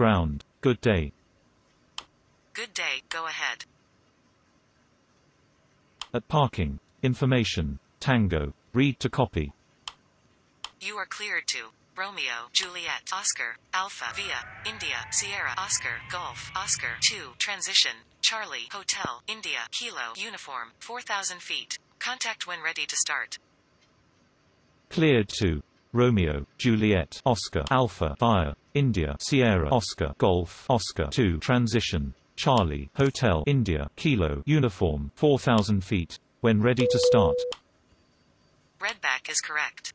Ground. Good day. Good day, go ahead. At parking. Information. Tango. Read to copy. You are cleared to Romeo, Juliet, Oscar, Alpha, Via, India, Sierra, Oscar, Golf, Oscar, 2, Transition, Charlie, Hotel, India, Kilo, Uniform, 4,000 feet. Contact when ready to start. Cleared to Romeo, Juliet, Oscar, Alpha, Via, India, Sierra, Oscar, Golf, Oscar, 2, Transition, Charlie, Hotel, India, Kilo, Uniform, 4,000 feet. When ready to start. Redback is correct.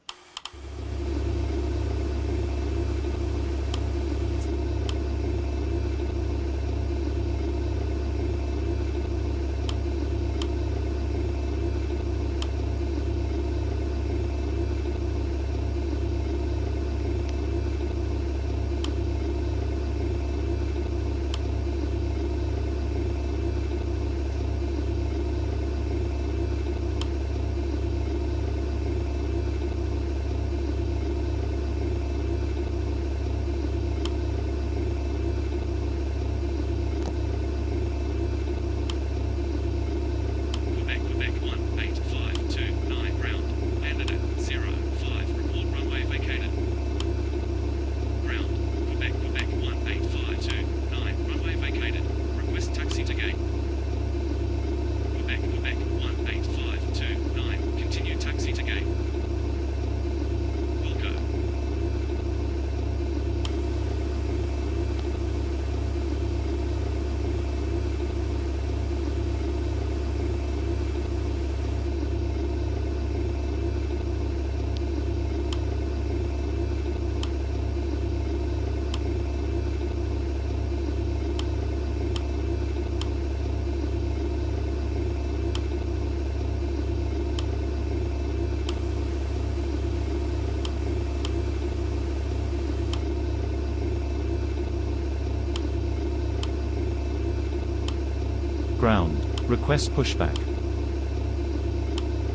Ground. Request pushback.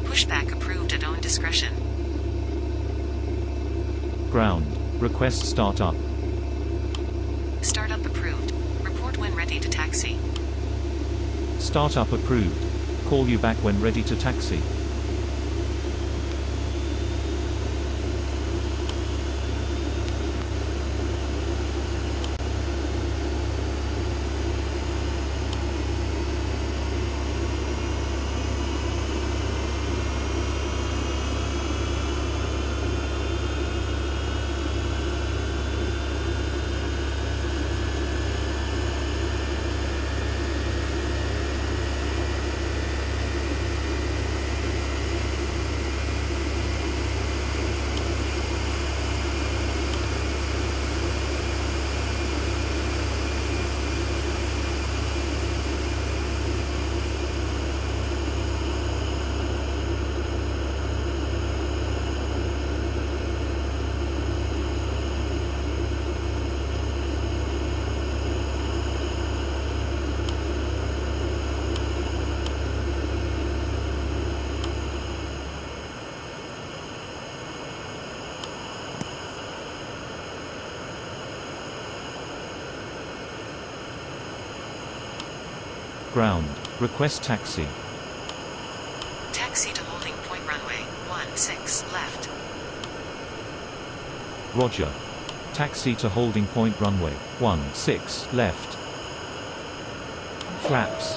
Pushback approved at own discretion. Ground. Request startup. Startup approved. Report when ready to taxi. Startup approved. Call you back when ready to taxi. Ground. Request taxi. Taxi to holding point runway 16 left. Roger. Taxi to holding point runway 16 left. Flaps.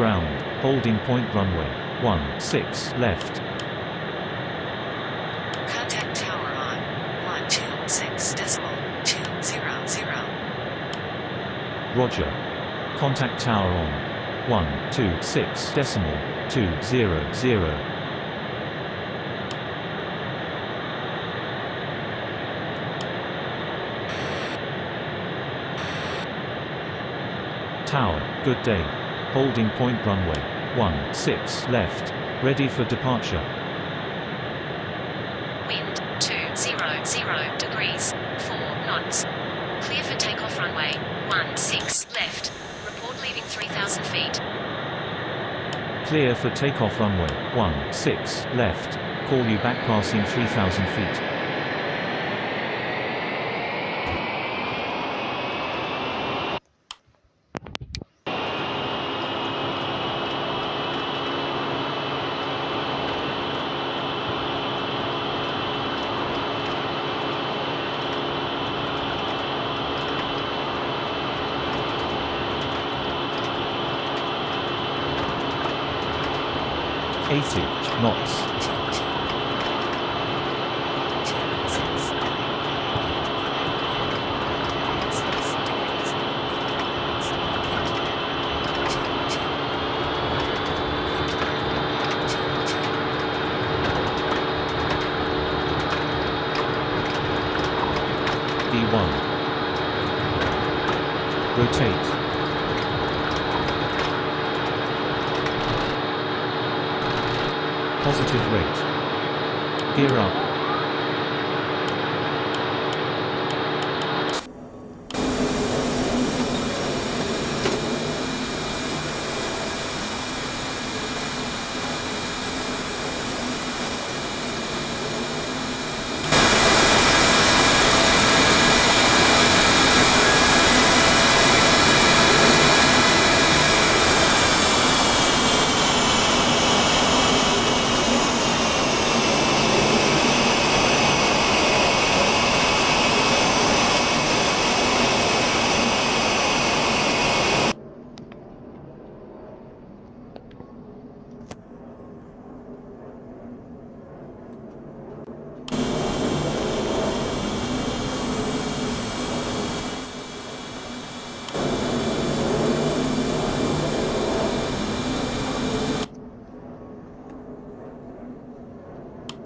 ground, holding point runway 16 left. Contact tower on 126.200. Roger. Contact tower on 126.200. Tower, good day. Holding point runway 16 left. Ready for departure. Wind 200 degrees, 4 knots. Clear for takeoff runway 16 left. Report leaving 3,000 feet. Clear for takeoff runway 16 left. Call you back passing 3,000 feet.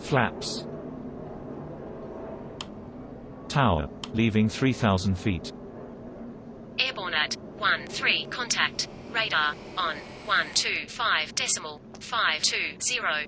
Flaps. Tower, leaving 3,000 feet. Airborne at 13, contact, radar, on 125.520.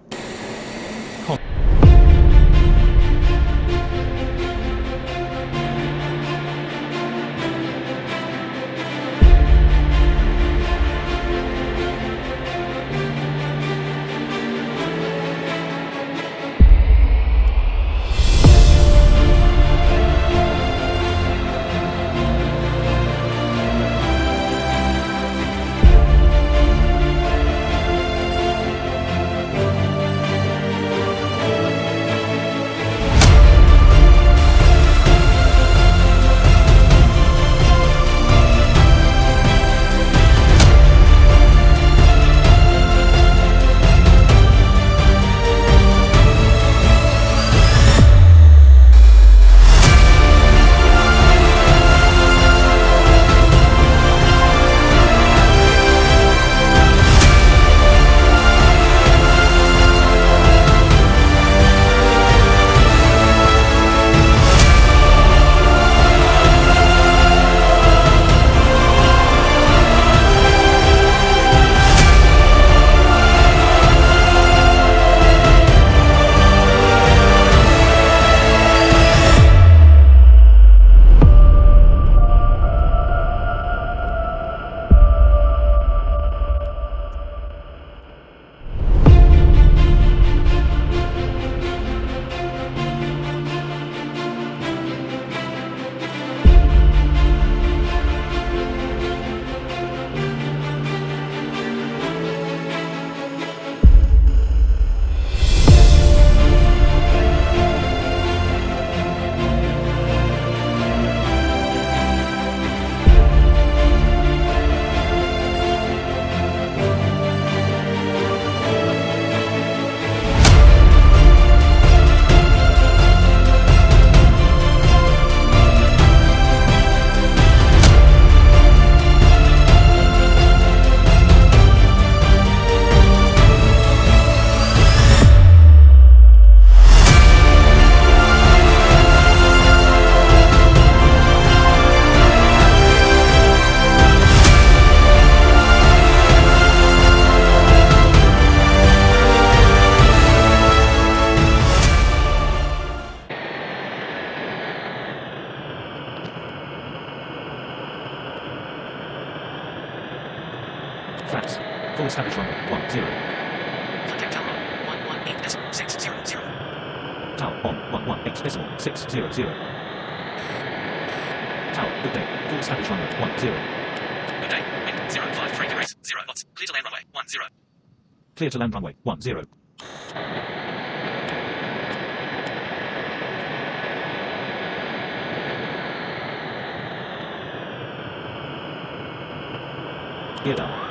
tracks. Full established runway 10. Contact tower 118.600. Tower on 118.600. Tower, good day. Full established runway 10. Good day. Wind 0.5 breaking rates 0 knots. Clear to land runway 10. Clear to land runway 10. Gear down.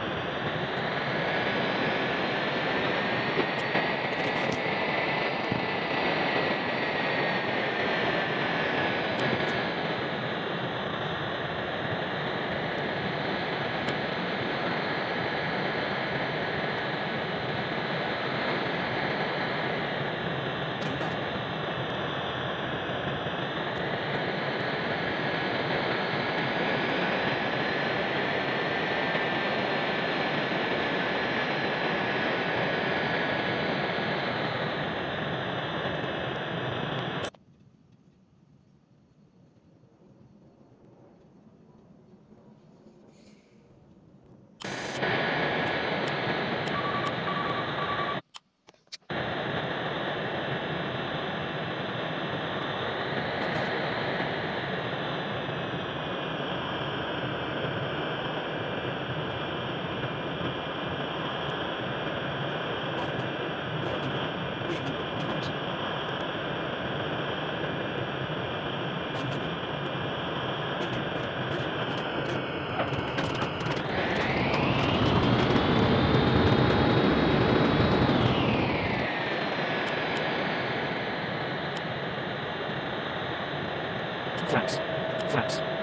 Flaps.